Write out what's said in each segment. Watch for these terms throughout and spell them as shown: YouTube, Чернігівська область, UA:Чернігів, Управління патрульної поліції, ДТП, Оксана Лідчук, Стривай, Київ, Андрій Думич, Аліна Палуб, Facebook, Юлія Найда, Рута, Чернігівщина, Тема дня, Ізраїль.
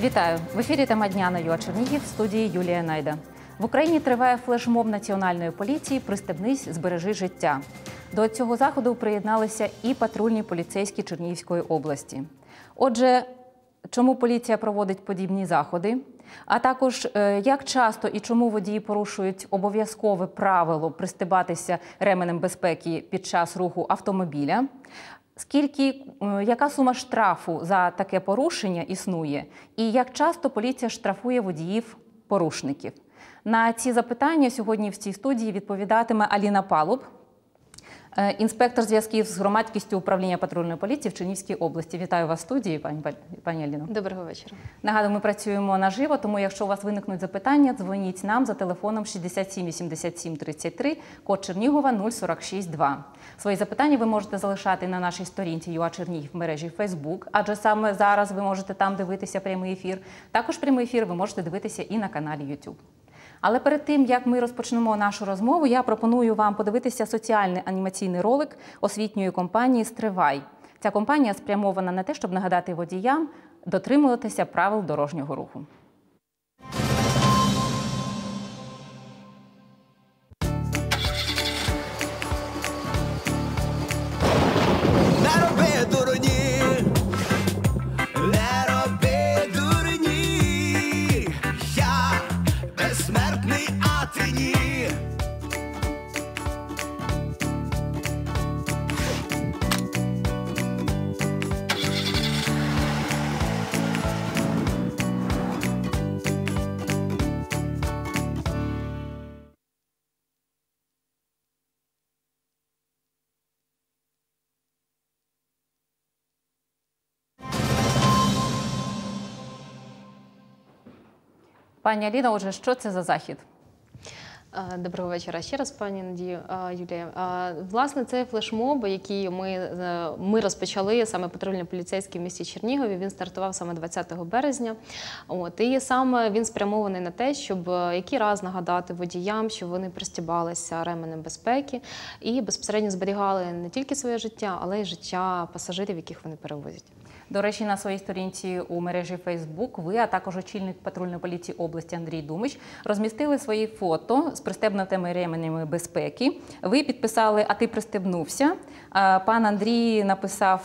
Вітаю! В ефірі «Тема дня» на UA:Чернігів, в студії Юлія Найда. В Україні триває флешмоб національної поліції «Пристебнись, збережи життя». До цього заходу приєдналися і патрульні поліцейські Чернігівської області. Отже, чому поліція проводить подібні заходи? А також, як часто і чому водії порушують обов'язкове правило пристебатися ременем безпеки під час руху автомобіля? Яка сума штрафу за таке порушення існує? І як часто поліція штрафує водіїв-порушників? На ці запитання сьогодні в цій студії відповідатиме Аліна Палуб, інспектор зв'язків з громадськістю Управління патрульної поліції в Чернігівській області. Вітаю вас в студії, пані Аліно. Доброго вечора. Нагадую, ми працюємо наживо, тому якщо у вас виникнуть запитання, дзвоніть нам за телефоном 67 87 33, код Чернігова 046 2. Свої запитання ви можете залишати на нашій сторінці UA:Чернігів в мережі Facebook, адже саме зараз ви можете там дивитися прямий ефір. Також прямий ефір ви можете дивитися і на каналі YouTube. Але перед тим, як ми розпочнемо нашу розмову, я пропоную вам подивитися соціальний анімаційний ролик освітньої компанії «Стривай». Ця компанія спрямована на те, щоб нагадати водіям дотримуватися правил дорожнього руху. Пані Аліно, отже, що це за захід? Доброго вечора ще раз, пані Надію, Юлія. Власне, це флешмоб, який ми розпочали, саме патрульні поліцейські в місті Чернігові. Він стартував саме 20 березня. І саме він спрямований на те, щоб який раз нагадати водіям, щоб вони пристібалися ременем безпеки і безпосередньо зберігали не тільки своє життя, але й життя пасажирів, яких вони перевозять. До речі, на своїй сторінці у мережі Facebook ви, а також очільник патрульної поліції області Андрій Думич, розмістили свої фото з пристебнутими ременями безпеки. Ви підписали «А ти пристебнувся». Пан Андрій написав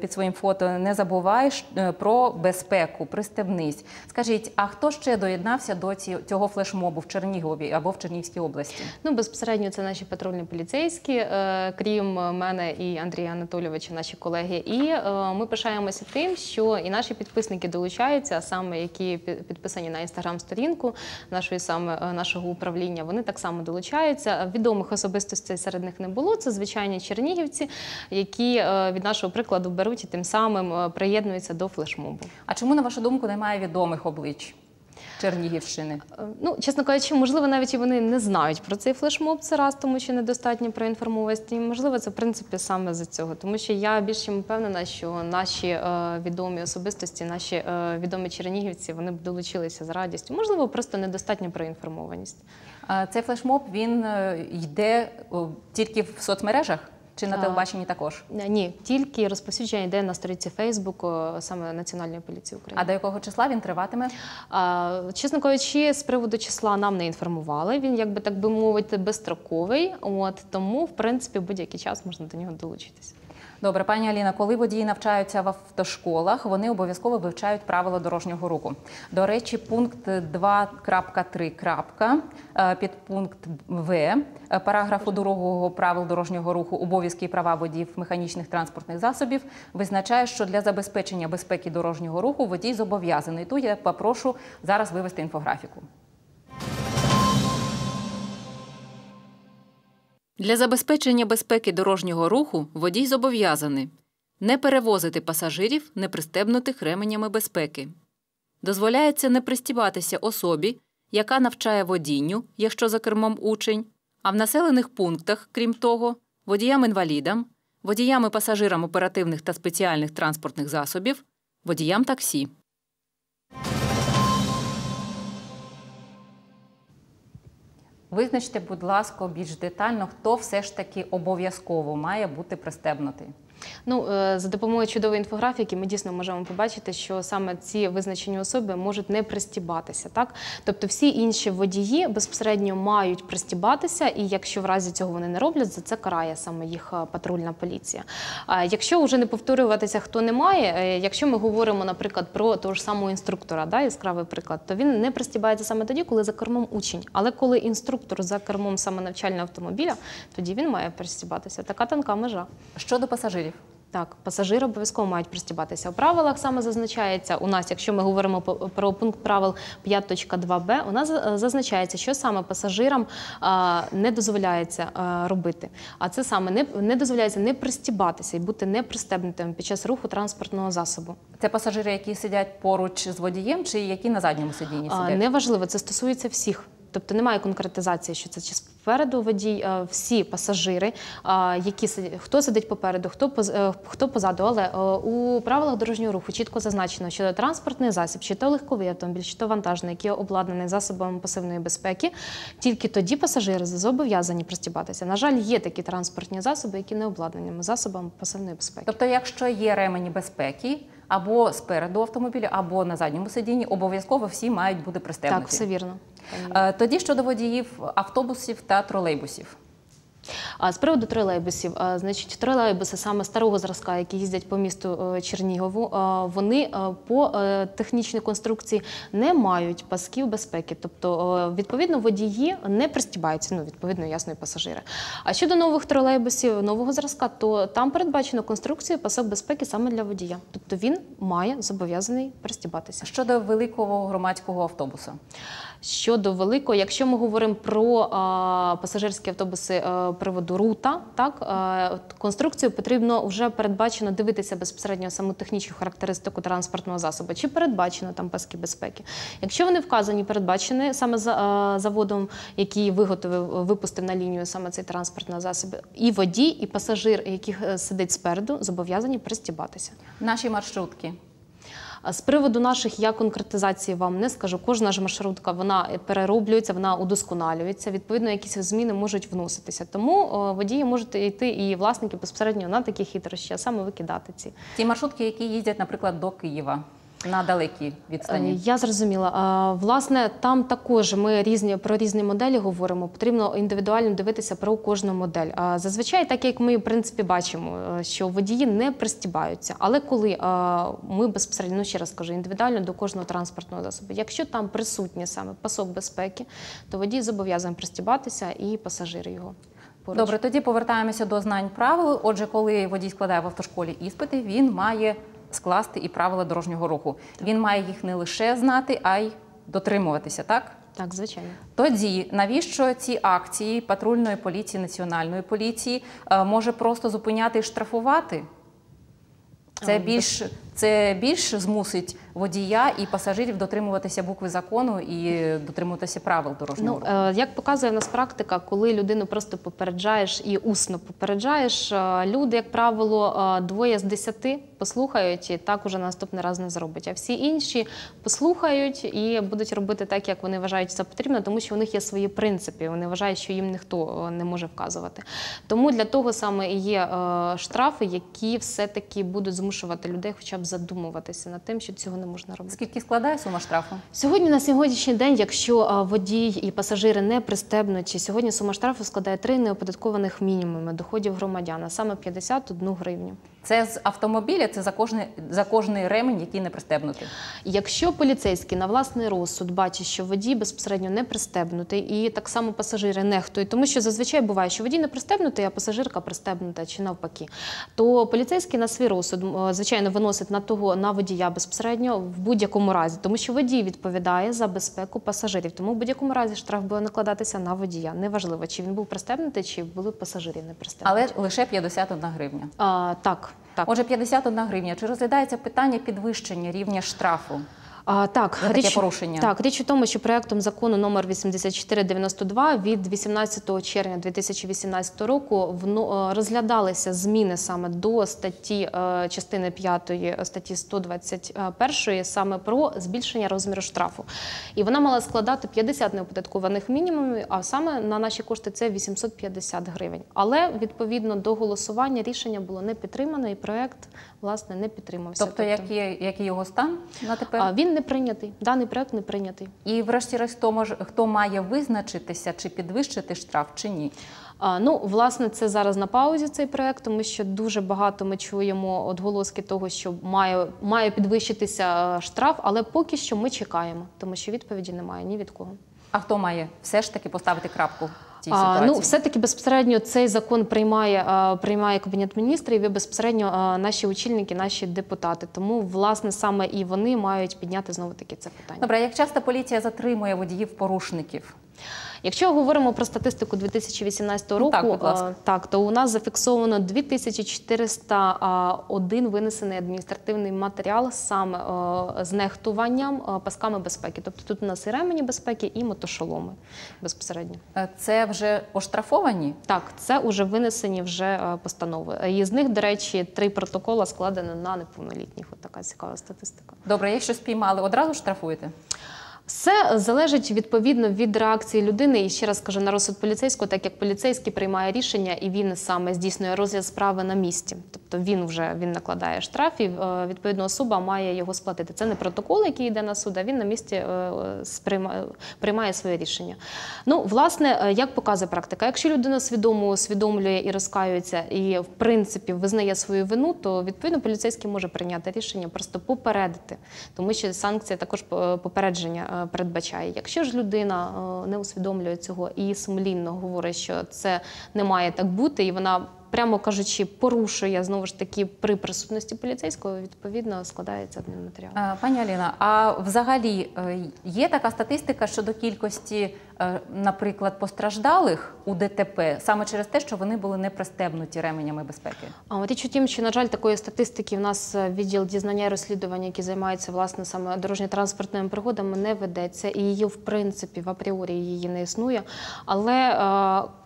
під своїм фото «Не забувай про безпеку, пристебнись». Скажіть, а хто ще доєднався до цього флешмобу в Чернігові або в Чернігівській області? Безпосередньо це наші патрульні поліцейські, крім мене і Андрія Анатолійовича, наші колеги. І ми пишаємося тим, що і наші підписники долучаються, а саме, які підписані на інстаграм-сторінку нашого управління, вони так само долучаються. Відомих особистостей серед них не було, це звичайні чернігівці, які від нашого прикладу беруть і тим самим приєднуються до флешмобу. А чому, на вашу думку, немає відомих облич Чернігівщини? Чесно кажучи, можливо, навіть і вони не знають про цей флешмоб, це раз, тому що недостатньо проінформованості. Можливо, це, в принципі, саме з-за цього. Тому що я більш чим впевнена, що наші відомі особистості, наші відомі чернігівці, вони б долучилися з радістю. Можливо, просто недостатньо проінформованість. Цей флешмоб, він йде тільки в соцмережах? Чи на телебаченні також? Ні, тільки розповсюдження йде на сторінці Фейсбуку саме Національної поліції України. А до якого числа він триватиме? Чесно кажучи, з приводу числа нам не інформували. Він, як би так би мовити, безстроковий. Тому, в принципі, будь-який час можна до нього долучитися. Добре, пані Аліна, коли водії навчаються в автошколах, вони обов'язково вивчають правила дорожнього руху. До речі, пункт 2.3. Підпункт В параграфу 2 правил дорожнього руху «Обов'язки і права водіїв механічних транспортних засобів» визначає, що для забезпечення безпеки дорожнього руху водій зобов'язаний. Тут я попрошу зараз вивести інфографіку. Для забезпечення безпеки дорожнього руху водій зобов'язаний не перевозити пасажирів, не пристебнутих ременями безпеки. Дозволяється не пристібатися особі, яка навчає водінню, якщо за кермом учень, а в населених пунктах, крім того, водіям-інвалідам, водіям-пасажирам оперативних та спеціальних транспортних засобів, водіям таксі. Визначте, будь ласка, більш детально, хто все ж таки обов'язково має бути пристебнутий. Ну, за допомогою чудової інфографіки ми дійсно можемо побачити, що саме ці визначені особи можуть не пристібатися, так? Тобто всі інші водії безпосередньо мають пристібатися, і якщо в разі цього вони не роблять, за це карає саме їх патрульна поліція. Якщо вже не повторюватися, хто не має, якщо ми говоримо, наприклад, про того ж самого інструктора, да, яскравий приклад, то він не пристібається саме тоді, коли за кермом учень, але коли інструктор за кермом саме навчального автомобіля, тоді він має пристібатися. Така тонка межа. Щодо пасажирів? Так, пасажири обов'язково мають пристібатися. У правилах саме зазначається, у нас, якщо ми говоримо про пункт правил 5.2б, у нас зазначається, що саме пасажирам не дозволяється робити. А це саме не дозволяється не пристібатися і бути непристебнутим під час руху транспортного засобу. Це пасажири, які сидять поруч з водієм чи які на задньому сидінні сидять? Неважливо, це стосується всіх. Тобто немає конкретизації, що це чи спереду водій, всі пасажири, які хто сидить попереду, хто позаду. Але у правилах дорожнього руху чітко зазначено, що транспортний засіб, чи то легковий автомобіль, чи то вантажний, який обладнаний засобами пасивної безпеки, тільки тоді пасажири зобов'язані пристібатися. На жаль, є такі транспортні засоби, які не обладнані засобами пасивної безпеки. Тобто, якщо є ремені безпеки, або спереду автомобіля, або на задньому сидінні, обов'язково всі мають бути пристебнуті. Так, все вірно. Тоді щодо водіїв автобусів та тролейбусів. З приводу тролейбусів, значить, тролейбуси саме старого зразка, які їздять по місту Чернігову, вони по технічній конструкції не мають пасків безпеки, тобто, відповідно, водії не пристібаються, ну, відповідно, ясно, і пасажири. А щодо нових тролейбусів, нового зразка, то там передбачено конструкцію пасок безпеки саме для водія, тобто він має зобов'язаний пристібатися. Щодо великого громадського автобуса? Щодо великого, якщо ми говоримо про пасажирські автобуси приводу Рута, так, конструкцію потрібно вже передбачено дивитися безпосередньо саму технічну характеристику транспортного засобу, чи передбачено там паски безпеки. Якщо вони вказані, передбачені саме заводом, який випустив на лінію саме цей транспортний засіб, і водій, і пасажир, який сидить спереду, зобов'язані пристібатися. Наші маршрутки. З приводу наших я конкретизації вам не скажу. Кожна ж маршрутка, вона перероблюється, вона удосконалюється, відповідно, якісь зміни можуть вноситися. Тому водії можуть йти і власники безпосередньо на такі хитрощі, а саме викидати ці. Ці маршрутки, які їздять, наприклад, до Києва. На далекій відстані. Я зрозуміла. Власне, там також ми про різні моделі говоримо, потрібно індивідуально дивитися про кожну модель. Зазвичай, так як ми, в принципі, бачимо, що водії не пристібаються, але коли ми безпосередньо, ну, ще раз кажу, індивідуально до кожного транспортного засобу, якщо там присутній саме пасок безпеки, то водій зобов'язаний пристібатися і пасажири його. Добре, тоді повертаємося до знань правил. Отже, коли водій складає в автошколі іспити, він має скласти і правила дорожнього руху. Він має їх не лише знати, а й дотримуватися, так? Так, звичайно. Тоді, навіщо ці акції патрульної поліції, національної поліції може просто зупиняти і штрафувати? Це більш змусить водія і пасажирів дотримуватися букви закону і дотримуватися правил дорожнього руху. Ну, як показує в нас практика, коли людину просто попереджаєш і усно попереджаєш, люди, як правило, 2 з 10 послухають і так уже наступний раз не зроблять. А всі інші послухають і будуть робити так, як вони вважають це потрібно, тому що у них є свої принципи, вони вважають, що їм ніхто не може вказувати. Тому для того саме і є штрафи, які все-таки будуть змушувати людей хоча б задумуватися над тим, що цього не можна робити. Скільки складає сума штрафу? На сьогоднішній день, якщо водій і пасажири не пристебнуті, сьогодні сума штрафу складає 3 неоподаткованих мінімуми доходів громадяна, саме 51 гривню. Це з автомобіля, це за кожний ремень, який не пристебнутий? Якщо поліцейський на власний розсуд бачить, що водій безпосередньо не пристебнутий, і так само пасажири нехтують, тому що зазвичай буває, що водій не пристебнутий, а пасажирка пристебнута чи навпаки, то поліцейський на свій розсуд, звичайно, виносить на водія безпосередньо в будь-якому разі, тому що водій відповідає за безпеку пасажирів, тому в будь-якому разі штраф буде накладатися на водія. Неважливо, чи він був пристебнутий, чи були пасажирі не пристебнуті. Але лише 51 гривня? Так. Отже, 51 гривня. Чи розглядається питання підвищення рівня штрафу? Так, річ у тому, що проєктом закону номер 8492 від 18 червня 2018 року розглядалися зміни саме до статті частини 5 статті 121 саме про збільшення розміру штрафу. І вона мала складати 50 неоподаткованих мінімумів, а саме на наші кошти це 850 гривень. Але відповідно до голосування рішення було не підтримано і проєкт, власне, не підтримався. Тобто, який його стан на тепер? Він не прийнятий, даний проєкт не прийнятий. І врешті-решт, хто має визначитися, чи підвищити штраф, чи ні? Ну, власне, це зараз на паузі цей проєкт, тому що дуже багато ми чуємо відголоски того, що має підвищитися штраф, але поки що ми чекаємо, тому що відповіді немає ні від кого. А хто має все ж таки поставити крапку? Ну, все-таки безпосередньо цей закон приймає Кабінет міністрів і безпосередньо наші очільники, наші депутати. Тому, власне, саме і вони мають підняти знову-таки це питання. Добре, а як часто поліція затримує водіїв-порушників? Якщо говоримо про статистику 2018 року, то у нас зафіксовано 2401 винесений адміністративний матеріал саме з нехтуванням пасками безпеки. Тобто тут у нас і ремені безпеки, і мотошоломи безпосередньо. Це вже оштрафовані? Так, це вже винесені постанови. І з них, до речі, 3 протоколи складено на неповнолітніх. Ось така цікава статистика. Добре, якщо спіймали, одразу штрафуєте? Все залежить відповідно від реакції людини. І ще раз кажу, на розсуд поліцейського, так як поліцейський приймає рішення і він саме здійснює розгляд справи на місці. Тобто він накладає штраф і відповідна особа має його сплатити. Це не протокол, який йде на суд, а він на місці приймає своє рішення. Ну, власне, як показує практика, якщо людина свідомо усвідомлює і розкаюється, і в принципі визнає свою вину, то відповідно поліцейський може прийняти рішення просто попередити, тому що санкція також попередження передбачає. Якщо ж людина не усвідомлює цього і сумлінно говорить, що це не має так бути, і вона, прямо кажучи, порушує, знову ж таки, при присутності поліцейського, відповідно, складається адмінматеріал. Пані Аліна, а взагалі є така статистика щодо кількості, наприклад, постраждалих у ДТП саме через те, що вони були не пристебнуті ременями безпеки? Річ у тім, що, на жаль, такої статистики в нас відділ дізнання і розслідування, який займається, власне, саме дорожньо-транспортними пригодами, не ведеться. І її, в принципі, в апріорі її не існує. Але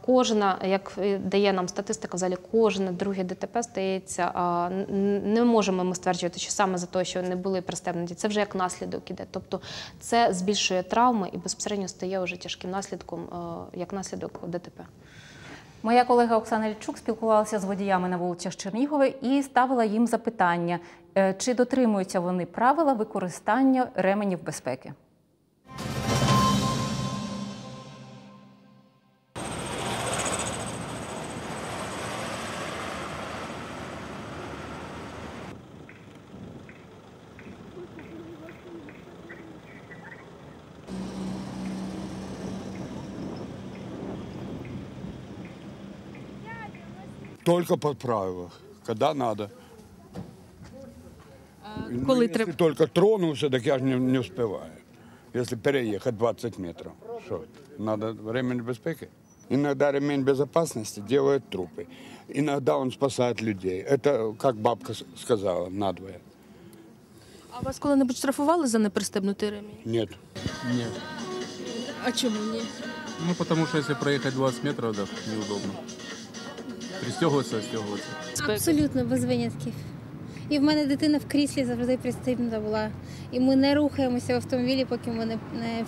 кожна, як дає нам статистика, взагалі кожне друге ДТП стається, не можемо ми стверджувати, що саме за те, що не були пристебнуті. Це вже як наслідок іде. Тобто це збільшує травми і безпосередньо стає вже тяжким наслідком, як наслідок ДТП. Моя колега Оксана Лідчук спілкувалася з водіями на вулицях Чернігова і ставила їм запитання, чи дотримуються вони правила використання ременів безпеки. Только по правилам, когда надо. Если только тронулся, так я же не успеваю. Если переехать 20 метров, что? Надо ремень безопасности. Иногда ремень безопасности делает трупы. Иногда он спасает людей. Это, как бабка сказала, надвое. А вас когда-нибудь штрафовали за непристебнутый ремень? Нет. Нет. А чему нет? Ну, потому что если проехать 20 метров, да, неудобно. Пристягуються, стягуються. Абсолютно, без винятків. І в мене дитина в кріслі завжди пристібнута була. І ми не рухаємося в автомобілі, поки ми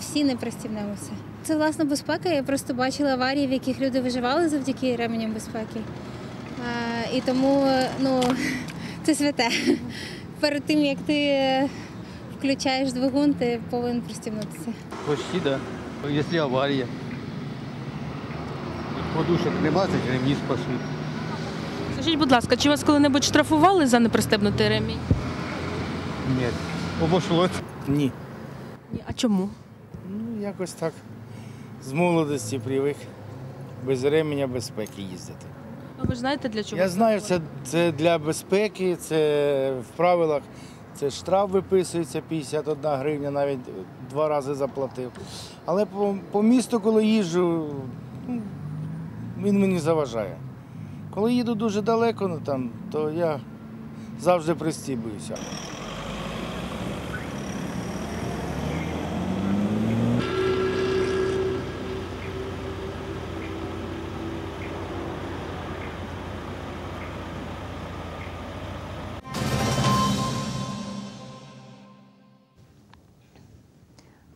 всі не пристібнемося. Це, власне, безпека. Я просто бачила аварії, в яких люди виживали завдяки ременям безпеки. І тому, ну, це святе. Перед тим, як ти включаєш двигун, ти повинен пристібнутися. Почти, так. Якщо аварія. Подушок нема, це ремні спасуть. Скажіть, будь ласка, чи вас коли-небудь штрафували за непристебнутий ремінь? Ні. Обошлося? Ні. А чому? Ну, якось так. З молодості привик без ременя безпеки їздити. А ви ж знаєте, для чого? Я знаю, це для безпеки, це в правилах. Це штраф виписується, 51 гривня, навіть 2 рази заплатив. Але по місту, коли їжджу, він мені заважає. Коли їду дуже далеко, то я завжди пристібуюся.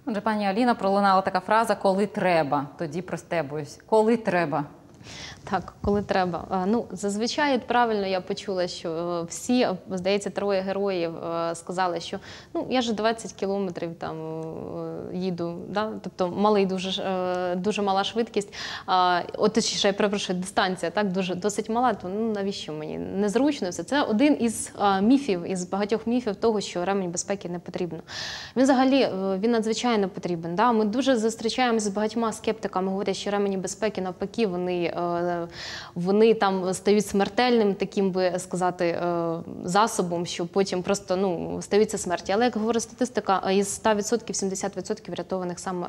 Отже, пані Аліна, пролунала така фраза «коли треба», тоді пристебуюсь. Коли треба? Так, коли треба. Ну, зазвичай, правильно я почула, що всі, здається, троє героїв сказали, що ну, я ж 20 кілометрів там їду, да? Тобто малий, дуже мала швидкість, от ще, я перепрошую, дистанція, так, досить мала, то ну, навіщо мені? Незручно все. Це один із міфів, із багатьох міфів того, що ремінь безпеки не потрібно. Він взагалі, він надзвичайно потрібен, да? Ми дуже зустрічаємося з багатьма скептиками, говорять, що ремені безпеки, навпаки, вони там стають смертельним, таким би сказати, засобом, що потім просто ну, стаються смерті. Але, як говорить статистика, із 100% 70% врятованих саме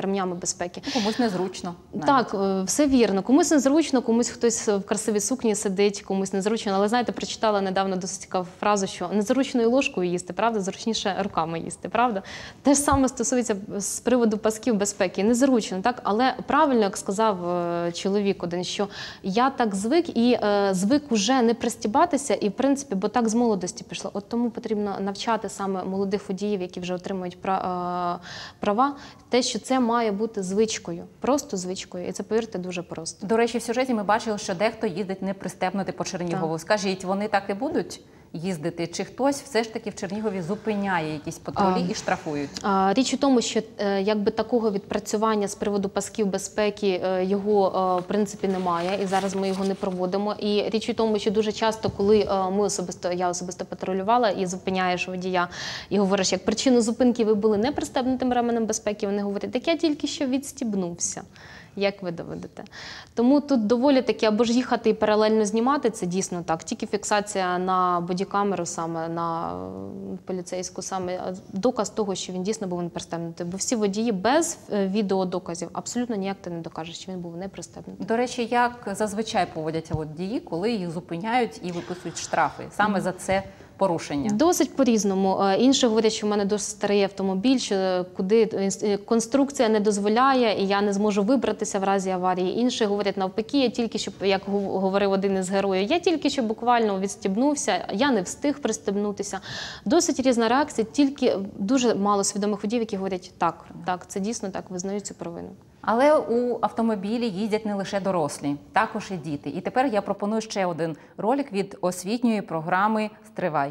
ремнями безпеки. Комусь незручно. Так, все вірно. Комусь незручно, комусь хтось в красивій сукні сидить, комусь незручно. Але, знаєте, прочитала недавно досить цікаву фразу, що незручною ложкою їсти, правда, зручніше руками їсти, правда? Те ж саме стосується з приводу пасків безпеки. Незручно, так? Але правильно, як сказав чоловік, що я так звик і звик уже не пристібатися, і в принципі, бо так з молодості пішло. От тому потрібно навчати саме молодих водіїв, які вже отримують права, те, що це має бути звичкою, просто звичкою, і це, повірте, дуже просто. До речі, в сюжеті ми бачили, що дехто їздить не пристебнути по Чернігову. Так. Скажіть, вони так і будуть їздити? Чи хтось все ж таки в Чернігові зупиняє якісь патрулі і штрафують? Річ у тому, що якби такого відпрацювання з приводу пасків безпеки його, в принципі, немає, і зараз ми його не проводимо. І річ у тому, що дуже часто, коли я особисто патрулювала і зупиняєш водія, і говориш, як причину зупинки ви були не пристебнутим ременем безпеки, вони говорять, так я тільки що відстібнувся. Як ви доведете? Тому тут доволі таки, або ж їхати і паралельно знімати, це дійсно так. Тільки фіксація на бодікамеру, саме на поліцейську, саме доказ того, що він дійсно був не пристебнутий. Бо всі водії без відеодоказів абсолютно ніяк ти не докажеш, що він був не пристебнутий. До речі, як зазвичай поводяться водії, коли їх зупиняють і виписують штрафи? Саме за це порушення? Досить по-різному. Інші говорять, що в мене досить старий автомобіль, куди конструкція не дозволяє, і я не зможу вибратися в разі аварії. Інші говорять навпаки, я тільки що, як говорив один із героїв, я тільки що буквально відстібнувся, я не встиг пристібнутися. Досить різна реакція, тільки дуже мало свідомих водіїв, які говорять, так, це дійсно так, визнають цю провину. Але у автомобілі їздять не лише дорослі, також і діти. І тепер я пропоную ще один ролик від освітньої програми «Стривай».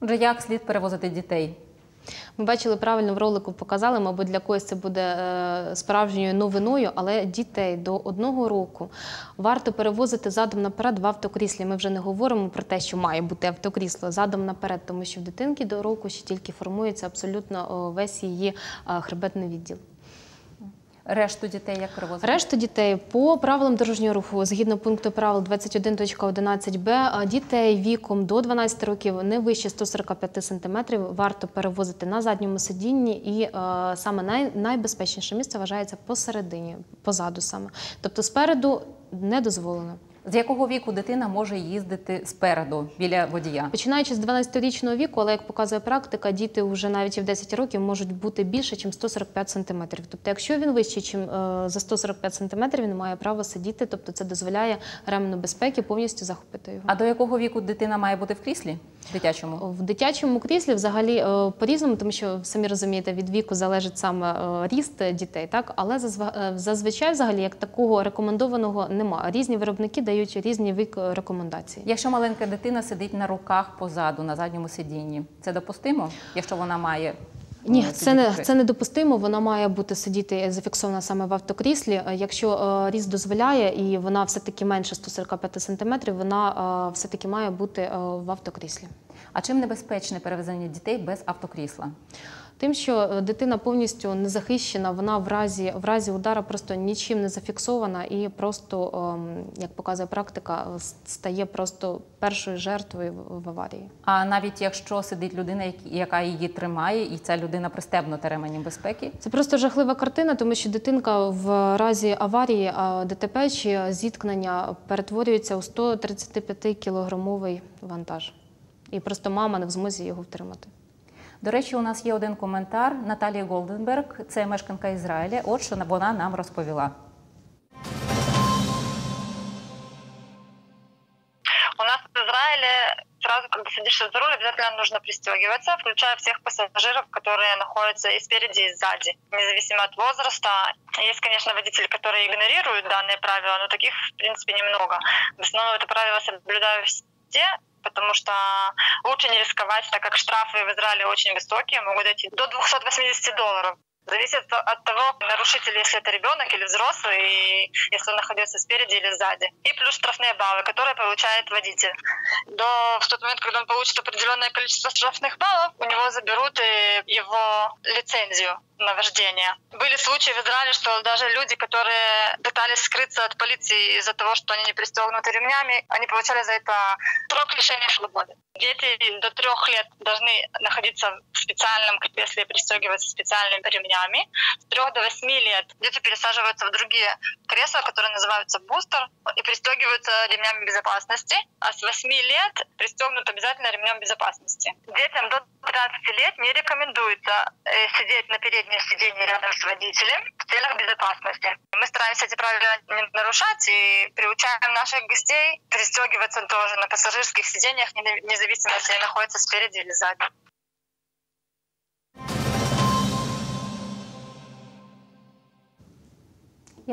Отже, як слід перевозити дітей? Ми бачили, правильно в ролику показали, мабуть, для когось це буде справжньою новиною, але дітей до 1 року варто перевозити задом наперед в автокріслі. Ми вже не говоримо про те, що має бути автокрісло задом наперед, тому що в дитинки до року ще тільки формується абсолютно весь її хребетний відділ. Решту дітей як перевозити? Решту дітей по правилам дорожнього руху, згідно пункту правил 21.11б, дітей віком до 12 років не вище 145 см варто перевозити на задньому сидінні, і саме найбезпечніше місце вважається посередині, позаду саме. Тобто спереду не дозволено. З якого віку дитина може їздити спереду, біля водія? Починаючи з 12-річного віку, але, як показує практика, діти вже навіть і в 10 років можуть бути більше, ніж 145 см. Тобто, якщо він вищий, ніж за 145 см, він має право сидіти, тобто це дозволяє ремену безпеки повністю захопити його. А до якого віку дитина має бути в кріслі? В дитячому? В дитячому кріслі взагалі по-різному, тому що, самі розумієте, від віку залежить саме ріст дітей, так? Але зазвичай, взагалі, як такого рекомендованого немає. Різні виробники дають різні вік рекомендацій. Якщо маленька дитина сидить на руках позаду, на задньому сидінні, це допустимо, якщо вона має... Ні, це недопустимо, вона має бути сидіти зафіксована саме в автокріслі. Якщо ріст дозволяє і вона все-таки менше 145 см, вона все-таки має бути в автокріслі. А чим небезпечне перевезення дітей без автокрісла? Тим, що дитина повністю не захищена, вона в разі удара просто нічим не зафіксована і просто, як показує практика, стає просто першою жертвою в аварії. А навіть якщо сидить людина, яка її тримає, і ця людина пристебнута ременем безпеки? Це просто жахлива картина, тому що дитинка в разі аварії, ДТП чи зіткнення перетворюється у 135-кілограмовий вантаж. І просто мама не в змозі його втримати. До речі, у нас є один коментар Наталії Голденберг, це мешканка Ізраїля, от що вона нам розповіла. У нас в Израиле сразу, когда сидишь за руль, обязательно нужно пристегиваться, включая всех пассажиров, которые находятся и спереди, и сзади, независимо от возраста. Есть, конечно, водители, которые игнорируют данные правила, но таких, в принципе, немного. В основном это правило соблюдают все, потому что лучше не рисковать, так как штрафы в Израиле очень высокие, могут дойти до $280. Зависит от того, нарушитель, если это ребенок или взрослый, и если он находится спереди или сзади. И плюс штрафные баллы, которые получает водитель. В тот момент, когда он получит определенное количество штрафных баллов, у него заберут его лицензию на вождение. Были случаи в Израиле, что даже люди, которые пытались скрыться от полиции из-за того, что они не пристегнуты ремнями, они получали за это срок лишения свободы. Дети до 3 лет должны находиться в специальном кресле и пристегиваться специальными ремнями. С 3 до 8 лет дети пересаживаются в другие кресла, которые называются бустер, и пристегиваются ремнями безопасности. А с 8 лет пристегнут обязательно ремнем безопасности. Детям до 13 лет не рекомендуется сидеть на переднем сиденье рядом с водителем в целях безопасности. Мы стараемся эти правила не нарушать и приучаем наших гостей пристегиваться тоже на пассажирских сиденьях, независимо, если они находятся спереди или сзади.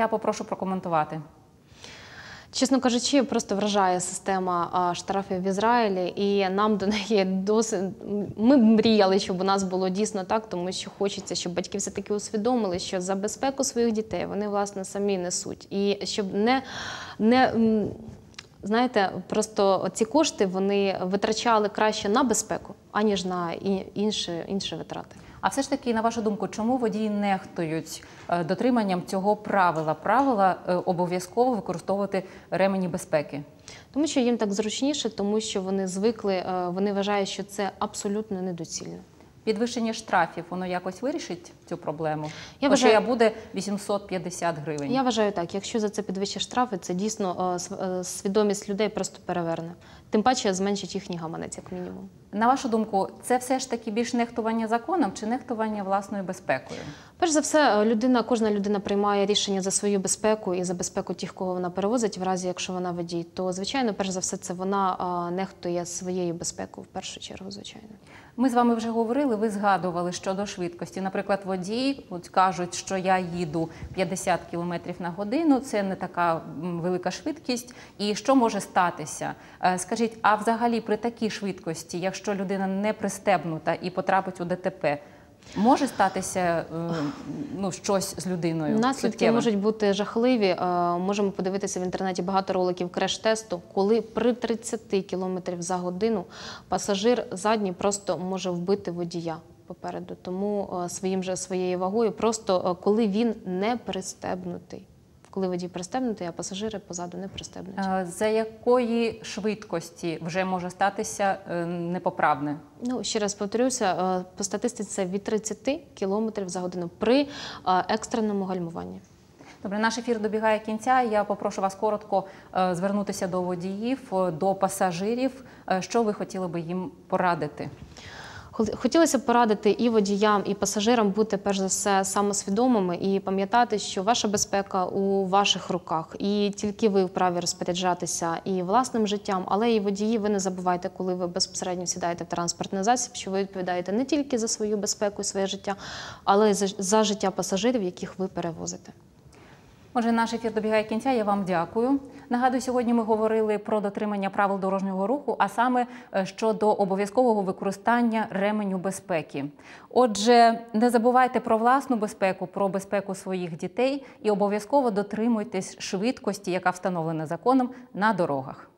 Я попрошу прокоментувати. Чесно кажучи, просто вражає система штрафів в Ізраїлі, і нам до неї досить... Ми мріяли, щоб у нас було дійсно так, тому що хочеться, щоб батьки все-таки усвідомили, що за безпеку своїх дітей вони, власне, самі несуть. І щоб знаєте, просто ці кошти вони витрачали краще на безпеку, аніж на інші витрати. А все ж таки, на вашу думку, чому водії нехтують дотриманням цього правила? Правила обов'язково використовувати ремені безпеки? Тому що їм так зручніше, тому що вони звикли, вони вважають, що це абсолютно недоцільно. Підвищення штрафів, воно якось вирішить цю проблему? Якщо я буде 850 гривень? Я вважаю так. Якщо за це підвищать штрафи, це дійсно свідомість людей просто переверне. Тим паче зменшить їхній гаманець, як мінімум. На вашу думку, це все ж таки більш нехтування законом чи нехтування власною безпекою? Перш за все, кожна людина приймає рішення за свою безпеку і за безпеку тих, кого вона перевозить, в разі, якщо вона водій. То, звичайно, перш за все, це вона нехтує своєю безпекою, в першу чергу, звичайно. Ми з вами вже говорили, ви згадували щодо швидкості. Наприклад, водії кажуть, що я їду 50 км на годину, це не така велика швидкість. І що може статися? Скажіть, а взагалі при такій швидкості, якщо людина не пристебнута і потрапить у ДТП, може статися щось з людиною? Наслідки можуть бути жахливі. Можемо подивитися в інтернеті багато роликів креш-тесту, коли при 30 км за годину пасажир задній просто може вбити водія попереду. Тому своєю вагою, просто коли він не пристебнутий. Коли водій пристебнутий, а пасажири позаду не пристебнуті. За якої швидкості вже може статися непоправне? Ще раз повторюся, по статистиці це від 30 км за годину при екстреному гальмуванні. Добре, наш ефір добігає кінця. Я попрошу вас коротко звернутися до водіїв, до пасажирів. Що ви хотіли би їм порадити? Хотілося б порадити і водіям, і пасажирам бути, перш за все, самосвідомими і пам'ятати, що ваша безпека у ваших руках. І тільки ви вправі розпоряджатися і власним життям, але і водії, ви не забувайте, коли ви безпосередньо сідаєте в транспортний засіб, що ви відповідаєте не тільки за свою безпеку і своє життя, але й за життя пасажирів, яких ви перевозите. Отже, наш ефір добігає кінця. Я вам дякую. Нагадую, сьогодні ми говорили про дотримання правил дорожнього руху, а саме щодо обов'язкового використання ременю безпеки. Отже, не забувайте про власну безпеку, про безпеку своїх дітей і обов'язково дотримуйтесь швидкості, яка встановлена законом, на дорогах.